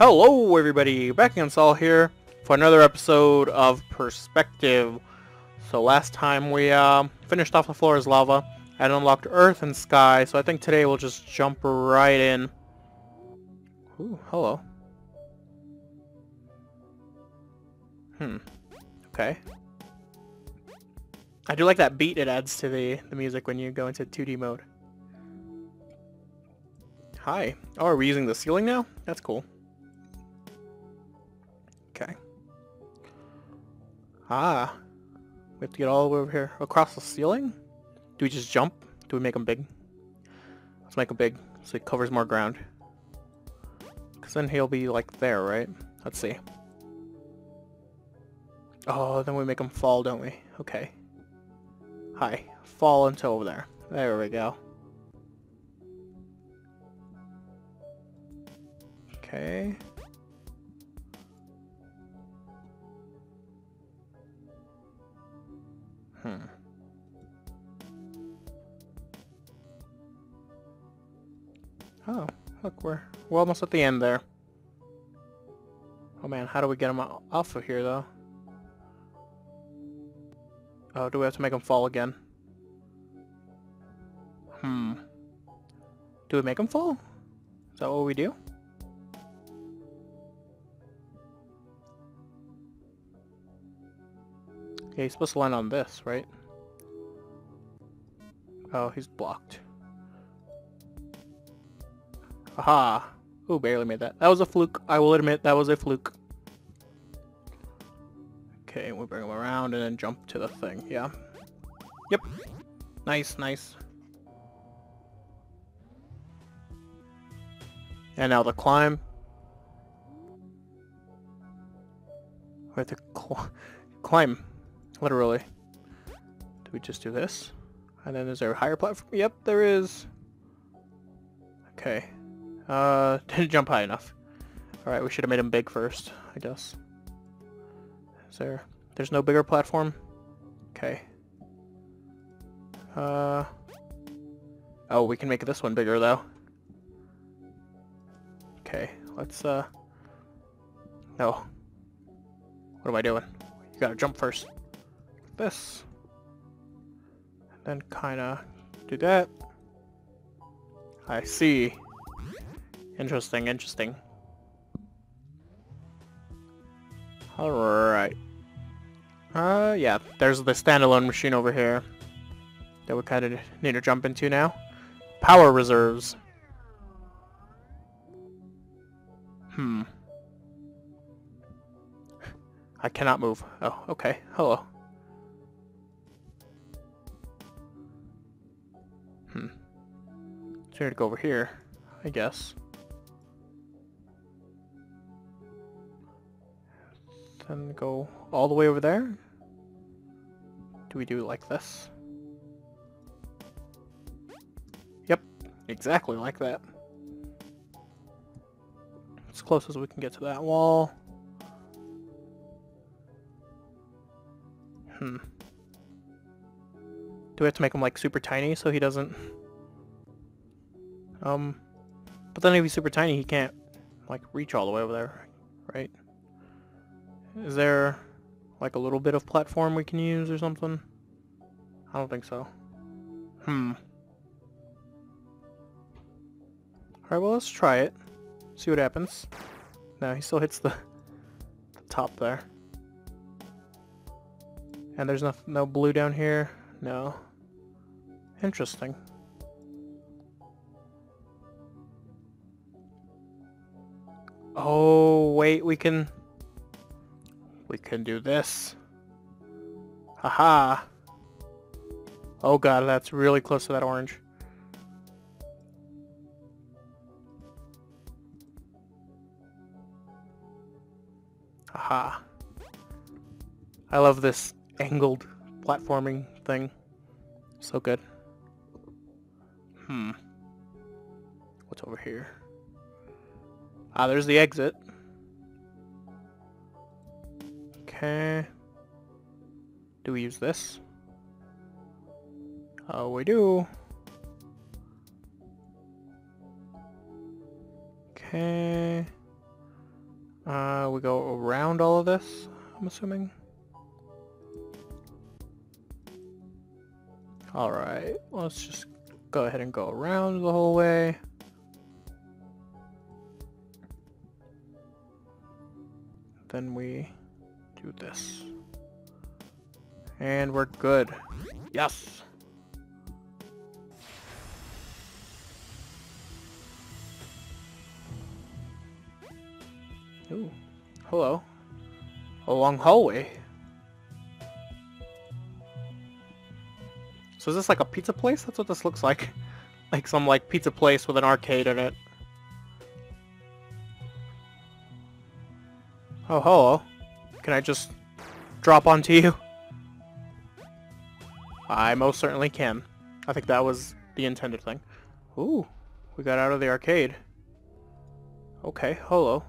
Hello everybody, back again, Saul here for another episode of Perspective. So last time we finished off the floor as lava and unlocked earth and sky, so I think today we'll just jump right in. Ooh, hello. Okay. I do like that beat it adds to the music when you go into 2D mode. Hi. Oh, are we using the ceiling now? That's cool. Okay. Ah. We have to get all the way over here. Across the ceiling? Do we just jump? Do we make them big? Let's make them big so it covers more ground. Because then he'll be like there, right? Let's see. Oh, then we make them fall, don't we? Okay. Hi. Fall into over there. There we go. Okay. Oh, look, we're almost at the end there. Oh man, how do we get them off of here though? Oh, do we have to make them fall again? Do we make them fall? Is that what we do? Yeah, he's supposed to land on this, right? Oh, he's blocked. Aha! Ooh, barely made that. That was a fluke. I will admit, that was a fluke. Okay, we bring him around and then jump to the thing, yeah. Yep. Nice, nice. And now the climb. We have to climb. Literally. Do we just do this? And then is there a higher platform? Yep, there is. Okay. Didn't jump high enough. Alright, we should have made him big first, I guess. Is there... There's no bigger platform? Okay. Oh, we can make this one bigger, though. Okay, let's, No. What am I doing? You gotta jump first. This. And then kinda do that. I see. Interesting, interesting. Alright. Yeah, there's the standalone machine over here that we kinda need to jump into now. Power reserves. I cannot move. Oh, okay. Hello. So here to go over here, I guess. And go all the way over there? Do we do it like this? Yep, exactly like that. As close as we can get to that wall. Do we have to make him like super tiny so he doesn't... But then if he's super tiny he can't like reach all the way over there, right? Is there, like, a little bit of platform we can use or something? I don't think so. Alright, well, let's try it. See what happens. No, he still hits the top there. And there's no blue down here? No. Interesting. Oh, wait, we can... We can do this. Haha. Oh god, that's really close to that orange. Haha. I love this angled platforming thing. So good. What's over here? Ah, there's the exit. Okay. Do we use this? Oh, we do. Okay. We go around all of this, I'm assuming. Alright, let's just go ahead and go around the whole way. Then we do this. And we're good. Yes! Ooh, hello. A long hallway. So is this like a pizza place? That's what this looks like. Like some like pizza place with an arcade in it. Oh, hello. Can I just drop onto you? I most certainly can. I think that was the intended thing. Ooh, we got out of the arcade. Okay, hello.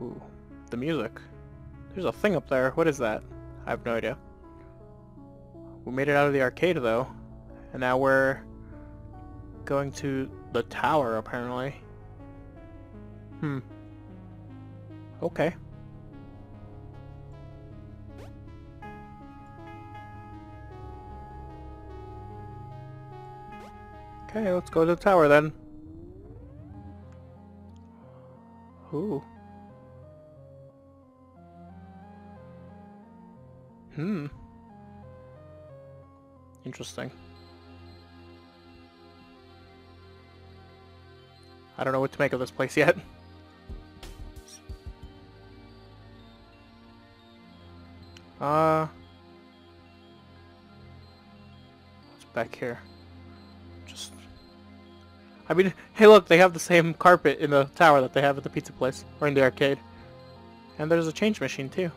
Ooh, the music. There's a thing up there. What is that? I have no idea. We made it out of the arcade though, and now we're going to the tower apparently. Hmm. Okay. Okay, let's go to the tower then. Ooh. Hmm. Interesting. I don't know what to make of this place yet. What's back here? Just... I mean, hey look, they have the same carpet in the tower that they have at the pizza place, or in the arcade. And there's a change machine too.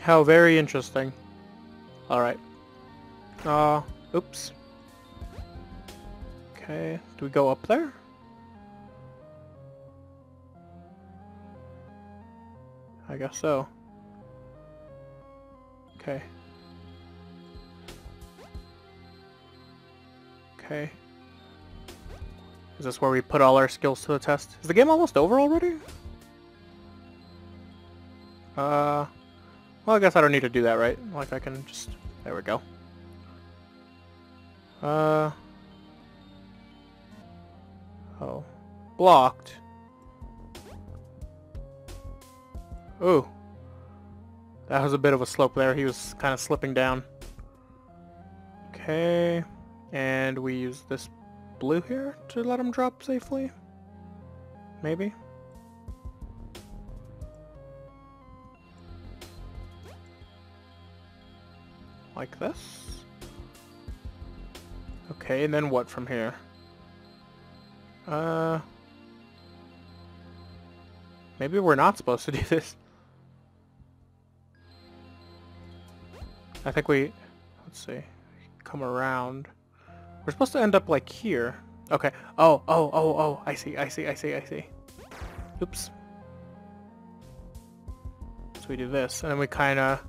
How very interesting. Alright. Oops. Okay, do we go up there? I guess so. Okay. Okay. Is this where we put all our skills to the test? Is the game almost over already? Well, I guess I don't need to do that, right? Like, I can just... There we go. Oh. Blocked. Ooh. That was a bit of a slope there. He was kind of slipping down. Okay. And we use this blue here to let him drop safely? Maybe? Like this. Okay, and then what from here? Maybe we're not supposed to do this. I think we... Let's see. Come around. We're supposed to end up like here. Okay. Oh. I see. Oops. So we do this, and then we kind of...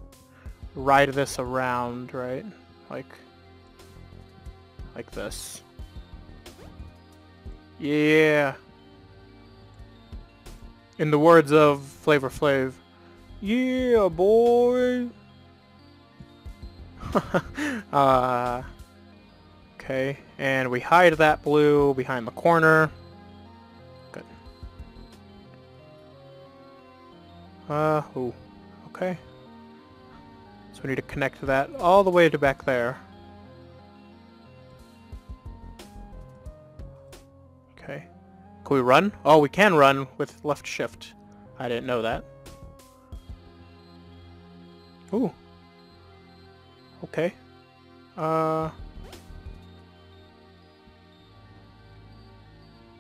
ride this around, right? Like this. Yeah. In the words of Flavor Flav, yeah, boy. Okay, and we hide that blue behind the corner. Good. Ooh. Okay. So we need to connect that all the way to back there. Okay. Can we run? Oh, we can run with left shift. I didn't know that. Ooh. Okay.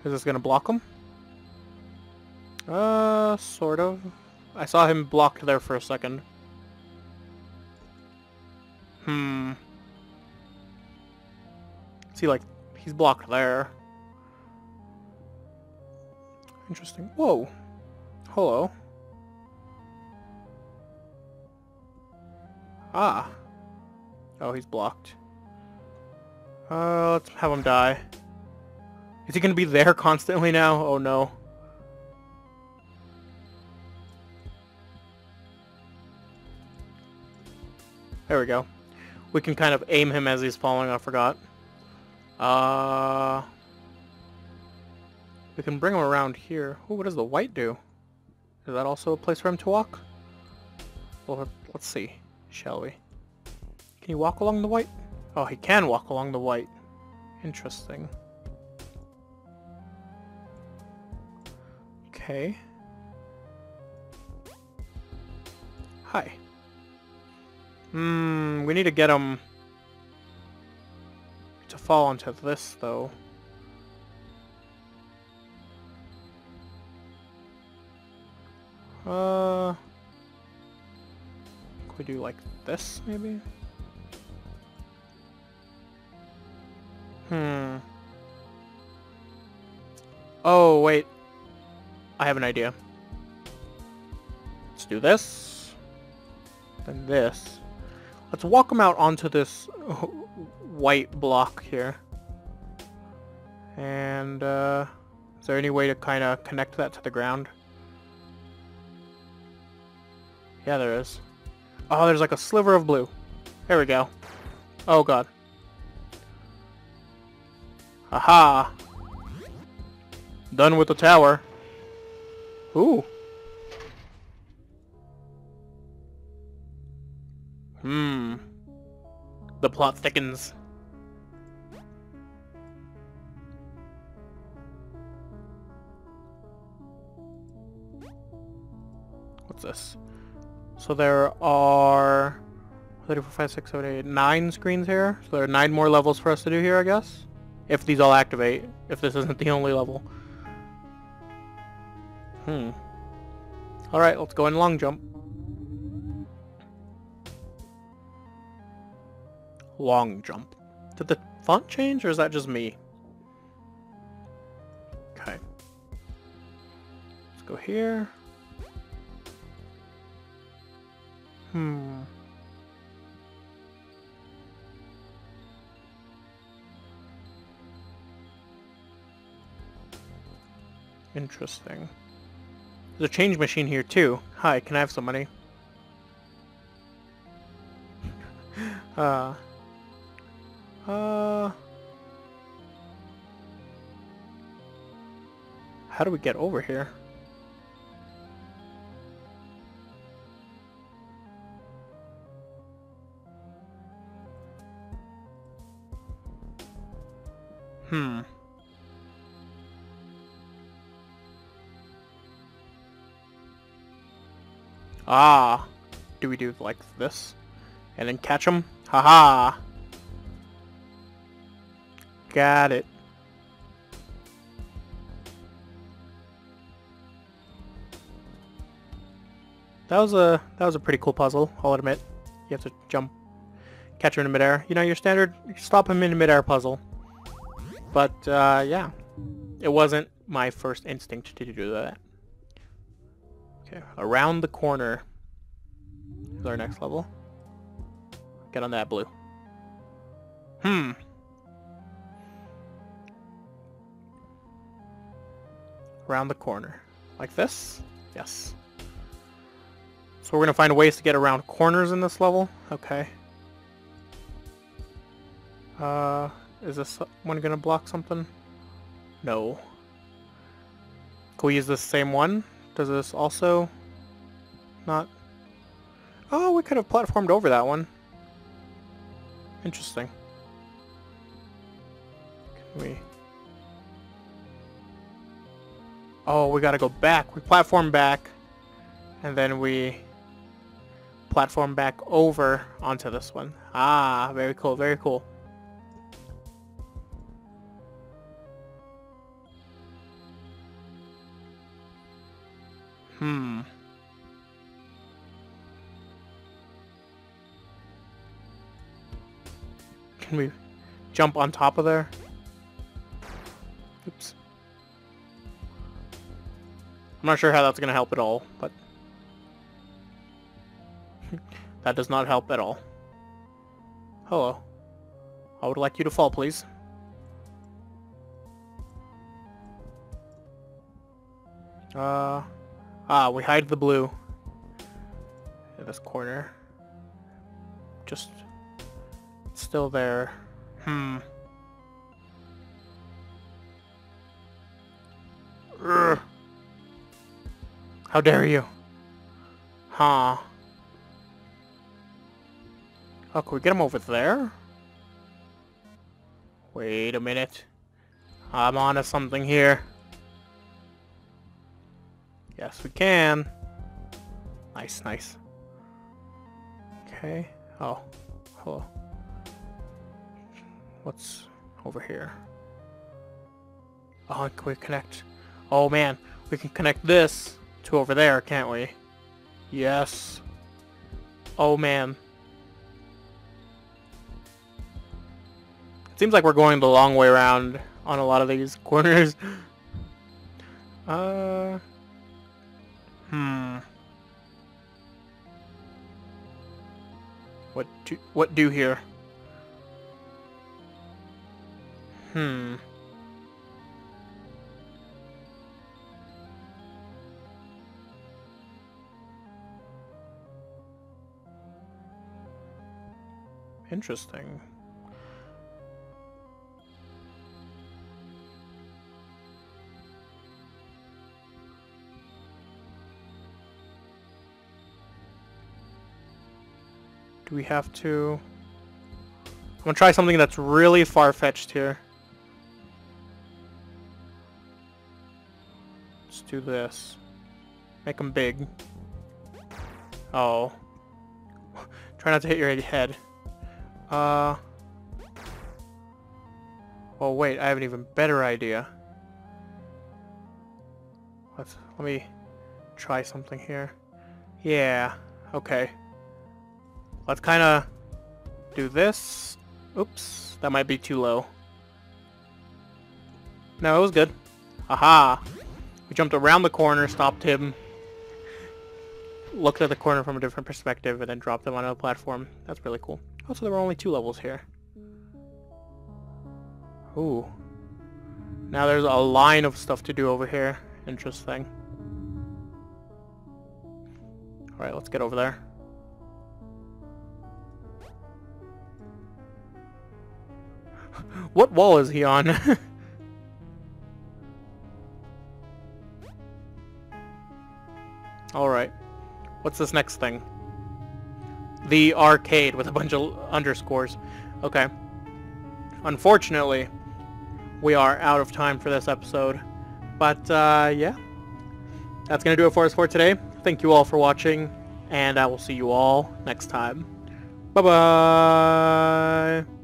Is this gonna block him? Sort of. I saw him blocked there for a second. Hmm. See, like, he's blocked there. Interesting. Whoa. Hello. Ah. Oh, he's blocked. Let's have him die. Is he gonna be there constantly now? Oh no. There we go. We can kind of aim him as he's falling, I forgot. We can bring him around here. Ooh, what does the white do? Is that also a place for him to walk? Well, let's see, shall we? Can he walk along the white? Oh, he can walk along the white. Interesting. Okay. Hi. We need to get him to fall onto this, though. Could we do like this, maybe? Oh, wait. I have an idea. Let's do this. Then this. Let's walk him out onto this white block here. And, is there any way to kind of connect that to the ground? Yeah, there is. Oh, there's like a sliver of blue. There we go. Oh, God. Aha! Done with the tower. Ooh. The plot thickens. What's this? So there are 9 screens here. So there are 9 more levels for us to do here, I guess. If these all activate. If this isn't the only level. Alright, let's go in long jump. Long jump. Did the font change, or is that just me? Okay. Let's go here. Interesting. There's a change machine here too. Hi, can I have some money? How do we get over here? Ah, do we do like this? And then catch him? Haha! Got it. That was a pretty cool puzzle, I'll admit. You have to jump, catch him in midair. You know, your standard stop him in midair puzzle. But yeah, it wasn't my first instinct to do that. Okay, around the corner is our next level. Get on that blue. Around the corner, like this? Yes. So we're gonna find ways to get around corners in this level. Okay. Is this one gonna block something? No. Can we use this same one? Does this also not? Oh, we could have platformed over that one. Interesting. Can we? Oh, we gotta go back. We platform back, and then we platform back over onto this one. Ah, very cool, very cool. Can we jump on top of there? Oops. I'm not sure how that's gonna help at all, but that does not help at all. Hello. I would like you to fall, please. We hide the blue in this corner. Just still there. Urgh. How dare you? Huh. Oh, can we get him over there? Wait a minute. I'm onto something here. Yes, we can. Nice, nice. Okay. Oh. Hello. What's over here? Oh, can we connect? Oh man, we can connect this to over there, can't we? Yes. Oh man. It seems like we're going the long way around on a lot of these corners. What do here? Interesting. Do we have to... I'm gonna try something that's really far-fetched here. Let's do this. Make them big. Oh. Try not to hit your head. Oh wait, I have an even better idea. Let me try something here. Yeah, okay. Let's kinda do this. Oops, that might be too low. No, it was good. Aha! We jumped around the corner, stopped him, looked at the corner from a different perspective, and then dropped him onto the platform. That's really cool. Also, there were only 2 levels here. Ooh. Now there's a line of stuff to do over here. Interesting. Alright, let's get over there. What wall is he on? Alright. What's this next thing? The arcade with a bunch of underscores. Okay. Unfortunately, we are out of time for this episode. But, yeah. That's gonna do it for us for today. Thank you all for watching, and I will see you all next time. Bye-bye!